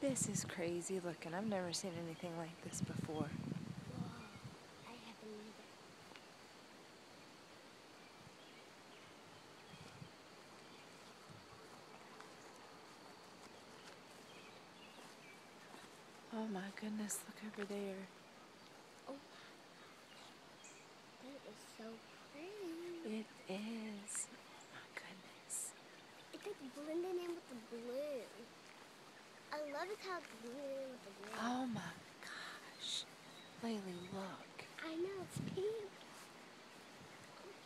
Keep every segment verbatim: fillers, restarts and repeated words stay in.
This is crazy looking. I've never seen anything like this before. Oh my goodness, look over there. Oh, that is so pretty. It is. Oh my goodness. It's like blending in with the blue. I love it how it's blue with the blue. Oh my gosh. Laylee, look. I know, it's pink.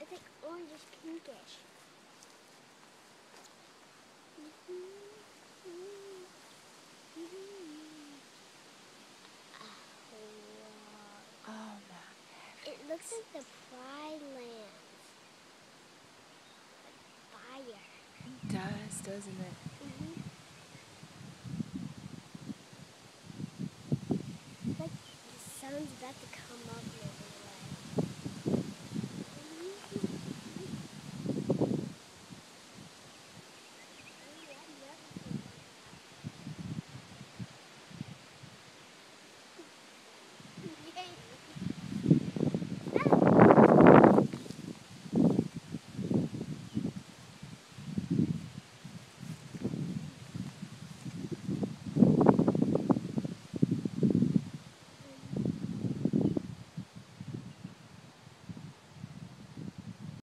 It's like orangish, pinkish. Mm-hmm. Mm-hmm. Mm-hmm. It looks like the Pride Land. Like fire. It does, doesn't it?